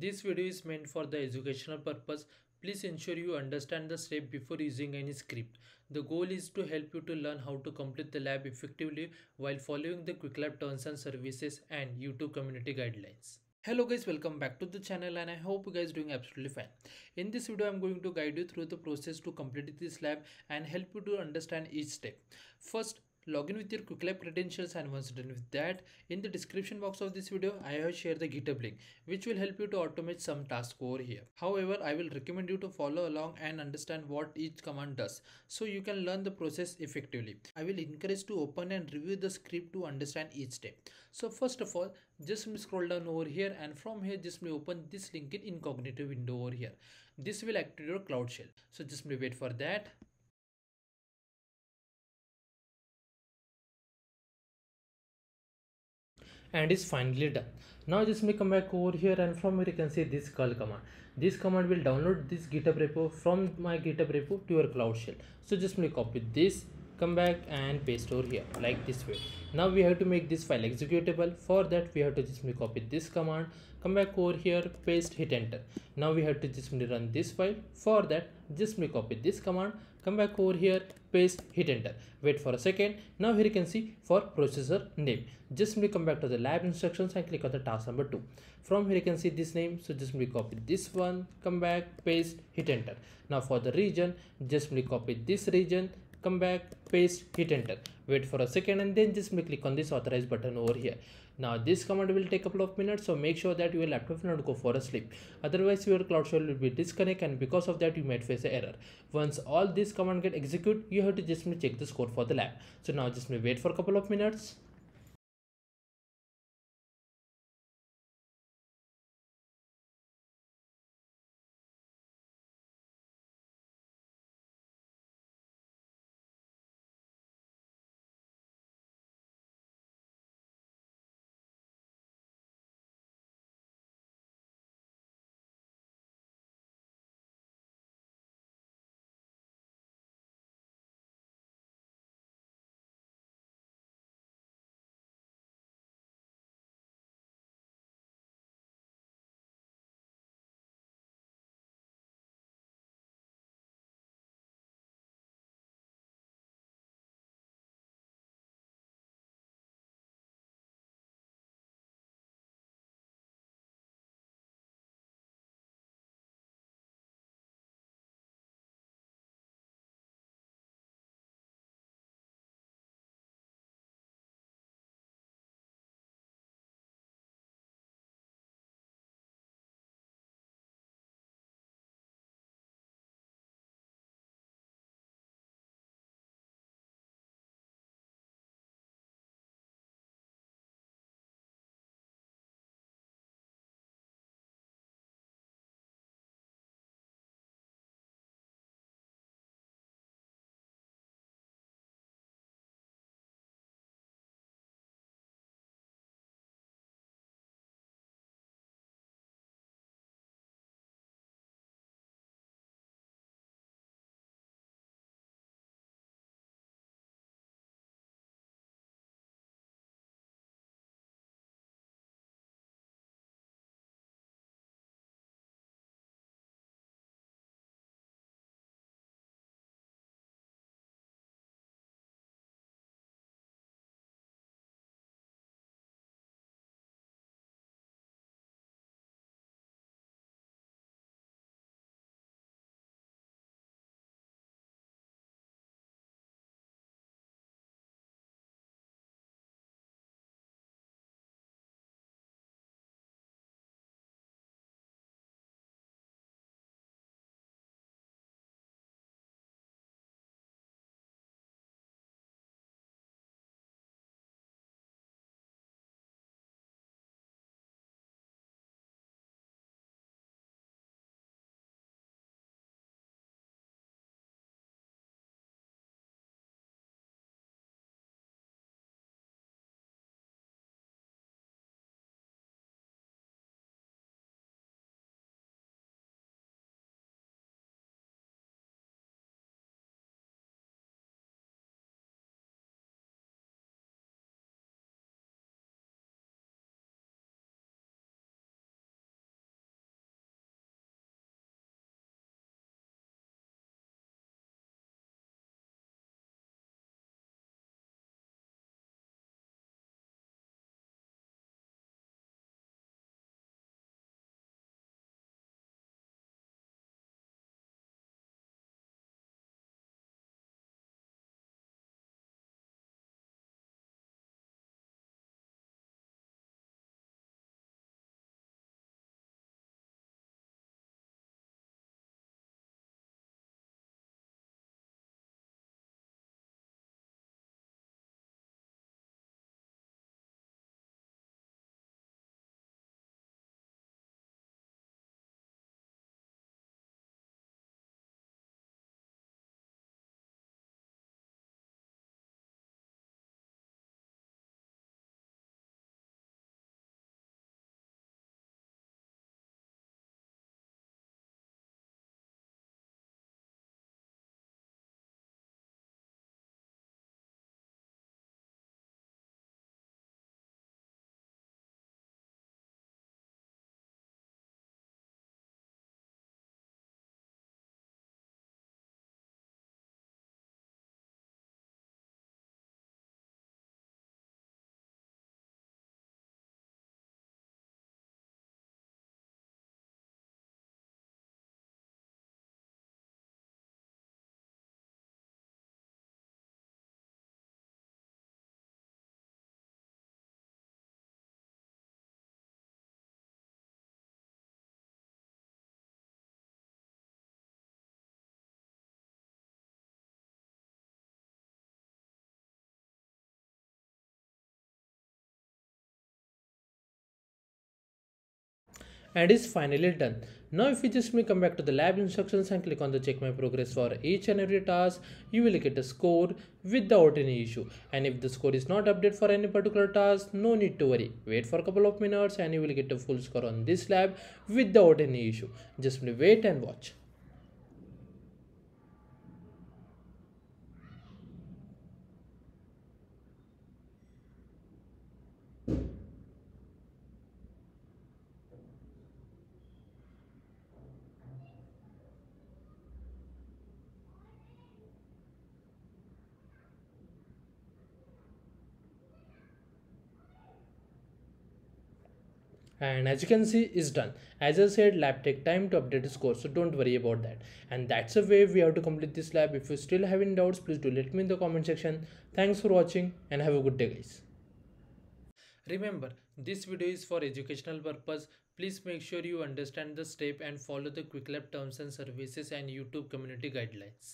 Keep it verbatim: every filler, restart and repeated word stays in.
This video is meant for the educational purpose. Please ensure you understand the step before using any script. The goal is to help you to learn how to complete the lab effectively while following the Qwiklabs terms and services and YouTube community guidelines. Hello guys, welcome back to the channel and I hope you guys are doing absolutely fine. In this video, I'm going to guide you through the process to complete this lab and help you to understand each step. First, log in with your Qwiklabs credentials, and once done with that, in the description box of this video, I have shared the GitHub link which will help you to automate some tasks over here. However, I will recommend you to follow along and understand what each command does so you can learn the process effectively. I will encourage to open and review the script to understand each step. So first of all, just scroll down over here, and from here just open this link in incognito window over here. This will activate your Cloud Shell. So just wait for that. And is finally done. Now just me come back over here, and from here you can see this curl command. This command will download this GitHub repo from my GitHub repo to your Cloud Shell. So just me copy this, come back and paste over here like this way. Now we have to make this file executable. For that we have to just me copy this command, come back over here, paste, hit enter. Now we have to just me run this file. For that just me copy this command, come back over here, paste, hit enter. Wait for a second. Now here you can see for processor name, just me come back to the lab instructions and click on the task number two. From here you can see this name, so just me copy this one, come back, paste, hit enter. Now for the region, just me copy this region, come back, paste, hit enter. Wait for a second, and then just click on this authorize button over here. Now this command will take a couple of minutes, so make sure that your laptop will not go for a sleep, otherwise your Cloud Shell will be disconnected and because of that you might face an error. Once all this command get executed, you have to just check the score for the lab. So now just wait for a couple of minutes. and is finally done. Now if you just may come back to the lab instructions and click on the check my progress for each and every task, you will get a score without any issue. And if the score is not updated for any particular task, no need to worry. Wait for a couple of minutes and you will get a full score on this lab without any issue. Just wait and watch. And as you can see, it's done. As I said, lab take time to update the score, so don't worry about that. And that's the way we have to complete this lab. If you still have any doubts, please do let me in the comment section. Thanks for watching and have a good day, guys. Remember, this video is for educational purpose. Please make sure you understand the step and follow the Qwiklabs terms and services and YouTube community guidelines.